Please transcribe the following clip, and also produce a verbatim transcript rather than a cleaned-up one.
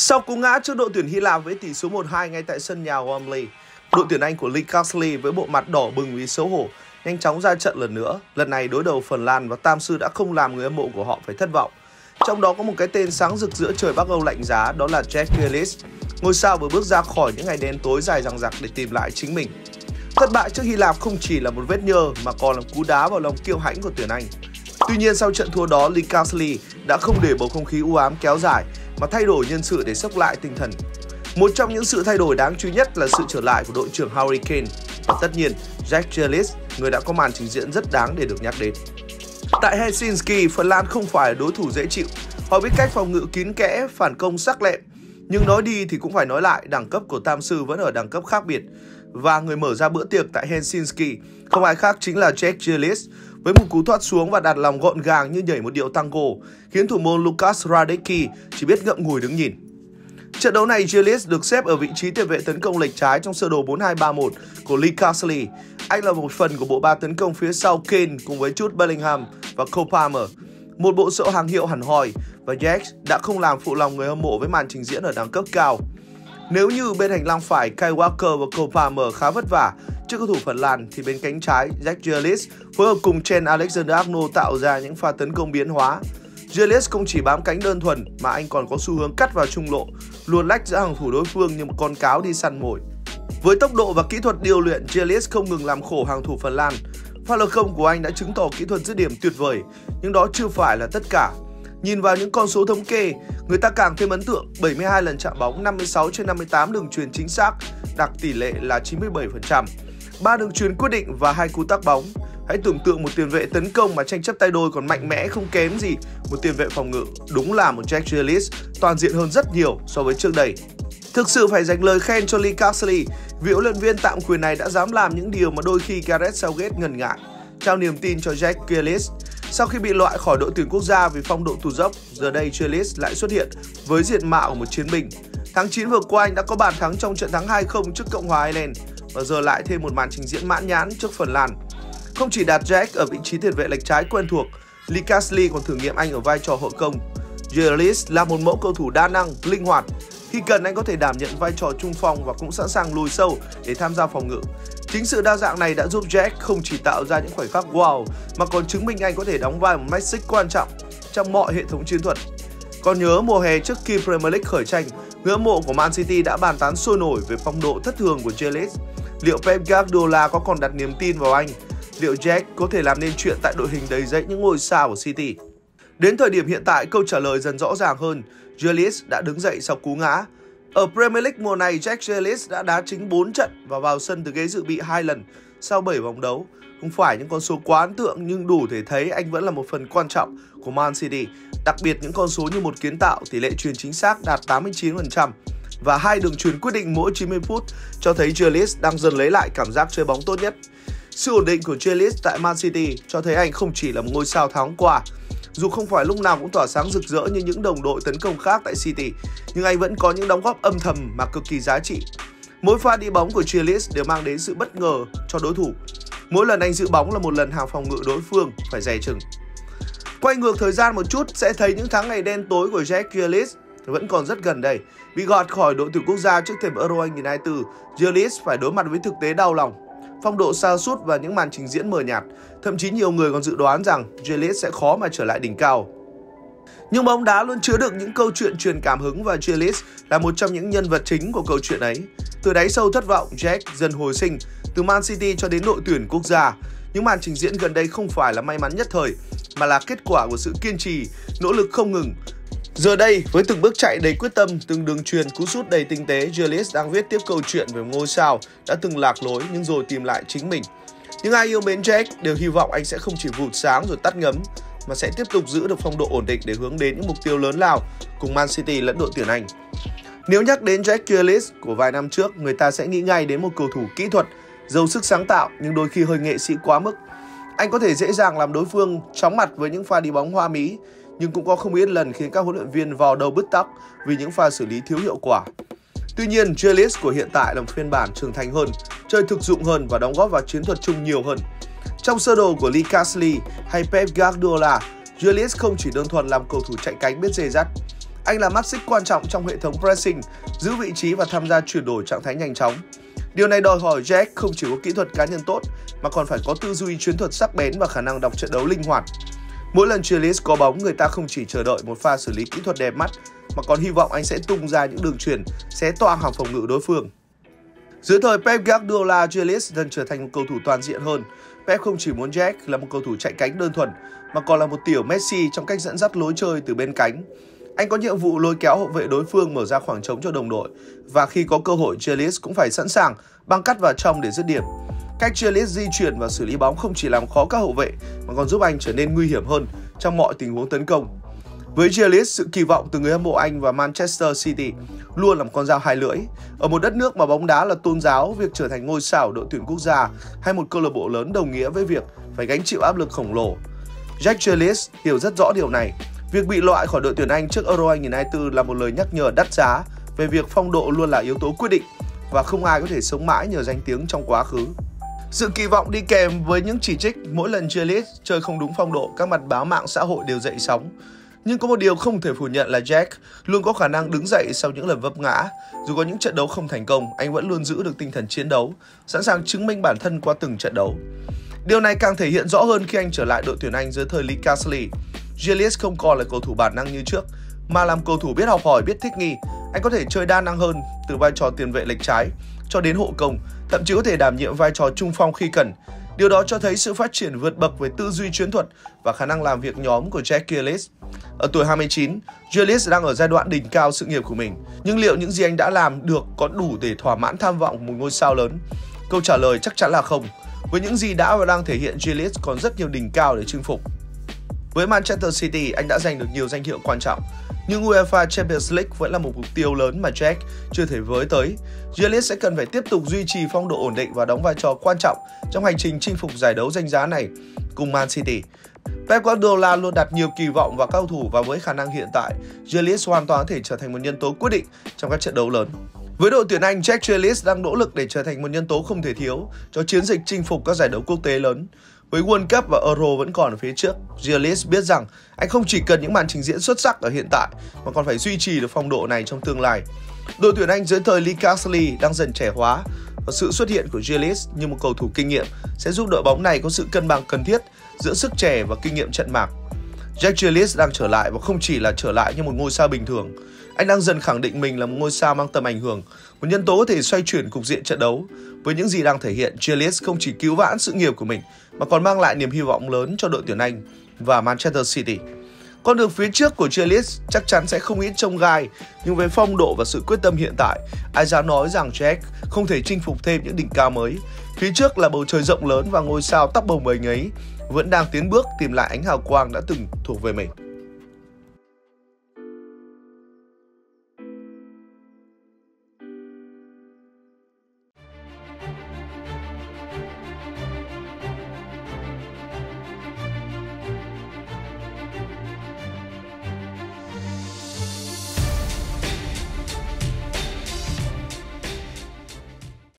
Sau cú ngã trước đội tuyển Hy Lạp với tỷ số một hai ngay tại sân nhà Wembley, đội tuyển Anh của Lee Carsley với bộ mặt đỏ bừng vì xấu hổ nhanh chóng ra trận lần nữa. Lần này đối đầu Phần Lan và Tam Sư đã không làm người hâm mộ của họ phải thất vọng. Trong đó có một cái tên sáng rực giữa trời Bắc Âu lạnh giá, đó là Jack Grealish, ngôi sao vừa bước ra khỏi những ngày đen tối dài dằng dặc để tìm lại chính mình. Thất bại trước Hy Lạp không chỉ là một vết nhơ mà còn là cú đá vào lòng kiêu hãnh của tuyển Anh. Tuy nhiên sau trận thua đó, Lee Carsley đã không để bầu không khí u ám kéo dài mà thay đổi nhân sự để sốc lại tinh thần. Một trong những sự thay đổi đáng chú ý nhất là sự trở lại của đội trưởng Harry Kane và tất nhiên Jack Grealish, người đã có màn trình diễn rất đáng để được nhắc đến. Tại Helsinki, Phần Lan không phải đối thủ dễ chịu. Họ biết cách phòng ngự kín kẽ, phản công sắc lẹm. Nhưng nói đi thì cũng phải nói lại, đẳng cấp của Tam Sư vẫn ở đẳng cấp khác biệt. Và người mở ra bữa tiệc tại Helsinki không ai khác chính là Jack Grealish, với một cú thoát xuống và đặt lòng gọn gàng như nhảy một điệu tango, khiến thủ môn Lukas Radecki chỉ biết ngậm ngùi đứng nhìn. Trận đấu này, Grealish được xếp ở vị trí tiền vệ tấn công lệch trái trong sơ đồ bốn hai ba một của Lee Carsley. Anh là một phần của bộ ba tấn công phía sau Kane cùng với Jude Bellingham và Cole Palmer, một bộ sậu hàng hiệu hẳn hoi, và Jack đã không làm phụ lòng người hâm mộ với màn trình diễn ở đẳng cấp cao. Nếu như bên hành lang phải Kyle Walker và Cole Palmer khá vất vả trước cầu thủ Phần Lan, thì bên cánh trái Jack Grealish phối hợp cùng Trent Alexander-Arnold tạo ra những pha tấn công biến hóa. Grealish không chỉ bám cánh đơn thuần mà anh còn có xu hướng cắt vào trung lộ, luồn lách giữa hàng thủ đối phương như một con cáo đi săn mồi. Với tốc độ và kỹ thuật điều luyện, Grealish không ngừng làm khổ hàng thủ Phần Lan. Pha lập công của anh đã chứng tỏ kỹ thuật dứt điểm tuyệt vời, nhưng đó chưa phải là tất cả. Nhìn vào những con số thống kê, người ta càng thêm ấn tượng: bảy mươi hai lần chạm bóng, năm mươi sáu trên năm mươi tám đường truyền chính xác, đạt tỷ lệ là chín mươi bảy phần trăm, ba đường truyền quyết định và hai cú tác bóng. Hãy tưởng tượng một tiền vệ tấn công mà tranh chấp tay đôi còn mạnh mẽ không kém gì một tiền vệ phòng ngự. Đúng là một Jack Grealish toàn diện hơn rất nhiều so với trước đây. Thực sự phải dành lời khen cho Lee Carsley, vì huấn luyện viên tạm quyền này đã dám làm những điều mà đôi khi Gareth Southgate ngần ngại: trao niềm tin cho Jack Grealish. Sau khi bị loại khỏi đội tuyển quốc gia vì phong độ tụt dốc, giờ đây Grealish lại xuất hiện với diện mạo của một chiến binh. Tháng chín vừa qua anh đã có bàn thắng trong trận thắng hai không trước Cộng hòa Ireland, và giờ lại thêm một màn trình diễn mãn nhãn trước Phần Lan. Không chỉ đặt Jack ở vị trí tiền vệ lệch trái quen thuộc, Lee Carsley còn thử nghiệm anh ở vai trò hậu công. Grealish là một mẫu cầu thủ đa năng, linh hoạt. Khi cần anh có thể đảm nhận vai trò trung phong và cũng sẵn sàng lùi sâu để tham gia phòng ngự. Chính sự đa dạng này đã giúp Jack không chỉ tạo ra những khoảnh khắc wow mà còn chứng minh anh có thể đóng vai một mắt xích quan trọng trong mọi hệ thống chiến thuật. Còn nhớ mùa hè trước khi Premier League khởi tranh, người hâm mộ của Man City đã bàn tán sôi nổi về phong độ thất thường của Grealish. Liệu Pep Guardiola có còn đặt niềm tin vào anh? Liệu Jack có thể làm nên chuyện tại đội hình đầy dẫy những ngôi sao của City? Đến thời điểm hiện tại, câu trả lời dần rõ ràng hơn. Grealish đã đứng dậy sau cú ngã. Ở Premier League mùa này, Jack Grealish đã đá chính bốn trận và vào sân từ ghế dự bị hai lần sau bảy vòng đấu. Không phải những con số quá ấn tượng nhưng đủ thể thấy anh vẫn là một phần quan trọng của Man City. Đặc biệt những con số như một kiến tạo, tỷ lệ chuyền chính xác đạt tám mươi chín phần trăm và hai đường chuyền quyết định mỗi chín mươi phút cho thấy Grealish đang dần lấy lại cảm giác chơi bóng tốt nhất. Sự ổn định của Grealish tại Man City cho thấy anh không chỉ là một ngôi sao tháng qua. Dù không phải lúc nào cũng tỏa sáng rực rỡ như những đồng đội tấn công khác tại City, nhưng anh vẫn có những đóng góp âm thầm mà cực kỳ giá trị. Mỗi pha đi bóng của Grealish đều mang đến sự bất ngờ cho đối thủ. Mỗi lần anh giữ bóng là một lần hàng phòng ngự đối phương phải dè chừng. Quay ngược thời gian một chút sẽ thấy những tháng ngày đen tối của Jack Grealish vẫn còn rất gần đây. Bị gọt khỏi đội tuyển quốc gia trước thềm Euro hai không hai tư, Grealish phải đối mặt với thực tế đau lòng: phong độ sa sút và những màn trình diễn mờ nhạt. Thậm chí nhiều người còn dự đoán rằng Grealish sẽ khó mà trở lại đỉnh cao. Nhưng bóng đá luôn chứa đựng những câu chuyện truyền cảm hứng, và Grealish là một trong những nhân vật chính của câu chuyện ấy. Từ đáy sâu thất vọng, Jack dần hồi sinh, từ Man City cho đến đội tuyển quốc gia. Những màn trình diễn gần đây không phải là may mắn nhất thời, mà là kết quả của sự kiên trì, nỗ lực không ngừng. Giờ đây, với từng bước chạy đầy quyết tâm, từng đường truyền, cú sút đầy tinh tế, Grealish đang viết tiếp câu chuyện về ngôi sao đã từng lạc lối nhưng rồi tìm lại chính mình. Những ai yêu mến Jack đều hy vọng anh sẽ không chỉ vụt sáng rồi tắt ngấm, mà sẽ tiếp tục giữ được phong độ ổn định để hướng đến những mục tiêu lớn lao cùng Man City lẫn đội tuyển Anh. Nếu nhắc đến Jack Grealish của vài năm trước, người ta sẽ nghĩ ngay đến một cầu thủ kỹ thuật, giàu sức sáng tạo nhưng đôi khi hơi nghệ sĩ quá mức. Anh có thể dễ dàng làm đối phương chóng mặt với những pha đi bóng hoa mỹ, nhưng cũng có không ít lần khiến các huấn luyện viên vò đầu bứt tóc vì những pha xử lý thiếu hiệu quả. Tuy nhiên, Grealish của hiện tại là một phiên bản trưởng thành hơn, chơi thực dụng hơn và đóng góp vào chiến thuật chung nhiều hơn. Trong sơ đồ của Lee Carsley hay Pep Guardiola, Grealish không chỉ đơn thuần làm cầu thủ chạy cánh biết dè dặt. Anh là mắt xích quan trọng trong hệ thống pressing, giữ vị trí và tham gia chuyển đổi trạng thái nhanh chóng. Điều này đòi hỏi Ziyech không chỉ có kỹ thuật cá nhân tốt mà còn phải có tư duy chiến thuật sắc bén và khả năng đọc trận đấu linh hoạt. Mỗi lần Grealish có bóng, người ta không chỉ chờ đợi một pha xử lý kỹ thuật đẹp mắt mà còn hy vọng anh sẽ tung ra những đường chuyền xé toang hàng phòng ngự đối phương. Dưới thời Pep Guardiola, Grealish dần trở thành một cầu thủ toàn diện hơn. Pep không chỉ muốn Ziyech là một cầu thủ chạy cánh đơn thuần mà còn là một tiểu Messi trong cách dẫn dắt lối chơi từ bên cánh. Anh có nhiệm vụ lôi kéo hậu vệ đối phương mở ra khoảng trống cho đồng đội, và khi có cơ hội, Grealish cũng phải sẵn sàng băng cắt vào trong để dứt điểm. Cách Grealish di chuyển và xử lý bóng không chỉ làm khó các hậu vệ mà còn giúp anh trở nên nguy hiểm hơn trong mọi tình huống tấn công. Với Grealish, sự kỳ vọng từ người hâm mộ Anh và Manchester City luôn là một con dao hai lưỡi. Ở một đất nước mà bóng đá là tôn giáo, việc trở thành ngôi sao đội tuyển quốc gia hay một câu lạc bộ lớn đồng nghĩa với việc phải gánh chịu áp lực khổng lồ. Jack Grealish hiểu rất rõ điều này. Việc bị loại khỏi đội tuyển Anh trước Euro hai không hai tư là một lời nhắc nhở đắt giá về việc phong độ luôn là yếu tố quyết định và không ai có thể sống mãi nhờ danh tiếng trong quá khứ. Sự kỳ vọng đi kèm với những chỉ trích mỗi lần Grealish chơi không đúng phong độ, các mặt báo mạng xã hội đều dậy sóng. Nhưng có một điều không thể phủ nhận là Ziyech luôn có khả năng đứng dậy sau những lần vấp ngã. Dù có những trận đấu không thành công, anh vẫn luôn giữ được tinh thần chiến đấu, sẵn sàng chứng minh bản thân qua từng trận đấu. Điều này càng thể hiện rõ hơn khi anh trở lại đội tuyển Anh dưới thời Lee Carsley. Grealish không còn là cầu thủ bản năng như trước, mà làm cầu thủ biết học hỏi, biết thích nghi. Anh có thể chơi đa năng hơn, từ vai trò tiền vệ lệch trái cho đến hộ công, thậm chí có thể đảm nhiệm vai trò trung phong khi cần. Điều đó cho thấy sự phát triển vượt bậc về tư duy chiến thuật và khả năng làm việc nhóm của Jack Grealish. Ở tuổi hai mươi chín, Grealish đang ở giai đoạn đỉnh cao sự nghiệp của mình. Nhưng liệu những gì anh đã làm được có đủ để thỏa mãn tham vọng của một ngôi sao lớn? Câu trả lời chắc chắn là không. Với những gì đã và đang thể hiện, Grealish còn rất nhiều đỉnh cao để chinh phục. Với Manchester City, anh đã giành được nhiều danh hiệu quan trọng, nhưng UEFA Champions League vẫn là một mục tiêu lớn mà Ziyech chưa thể với tới. Grealish sẽ cần phải tiếp tục duy trì phong độ ổn định và đóng vai trò quan trọng trong hành trình chinh phục giải đấu danh giá này cùng Man City. Pep Guardiola luôn đặt nhiều kỳ vọng vào cầu thủ, và với khả năng hiện tại, Grealish hoàn toàn có thể trở thành một nhân tố quyết định trong các trận đấu lớn. Với đội tuyển Anh, Jack Grealish đang nỗ lực để trở thành một nhân tố không thể thiếu cho chiến dịch chinh phục các giải đấu quốc tế lớn. Với World Cup và Euro vẫn còn ở phía trước, Grealish biết rằng anh không chỉ cần những màn trình diễn xuất sắc ở hiện tại mà còn phải duy trì được phong độ này trong tương lai. Đội tuyển Anh dưới thời Lee Carsley đang dần trẻ hóa, và sự xuất hiện của Grealish như một cầu thủ kinh nghiệm sẽ giúp đội bóng này có sự cân bằng cần thiết giữa sức trẻ và kinh nghiệm trận mạc. Jack Grealish đang trở lại, và không chỉ là trở lại như một ngôi sao bình thường. Anh đang dần khẳng định mình là một ngôi sao mang tầm ảnh hưởng, một nhân tố có thể xoay chuyển cục diện trận đấu. Với những gì đang thể hiện, Grealish không chỉ cứu vãn sự nghiệp của mình mà còn mang lại niềm hy vọng lớn cho đội tuyển Anh và Manchester City. Con đường phía trước của Grealish chắc chắn sẽ không ít chông gai, nhưng với phong độ và sự quyết tâm hiện tại, ai dám nói rằng Ziyech không thể chinh phục thêm những đỉnh cao mới. Phía trước là bầu trời rộng lớn, và ngôi sao tóc bồng bềnh ấy vẫn đang tiến bước tìm lại ánh hào quang đã từng thuộc về mình.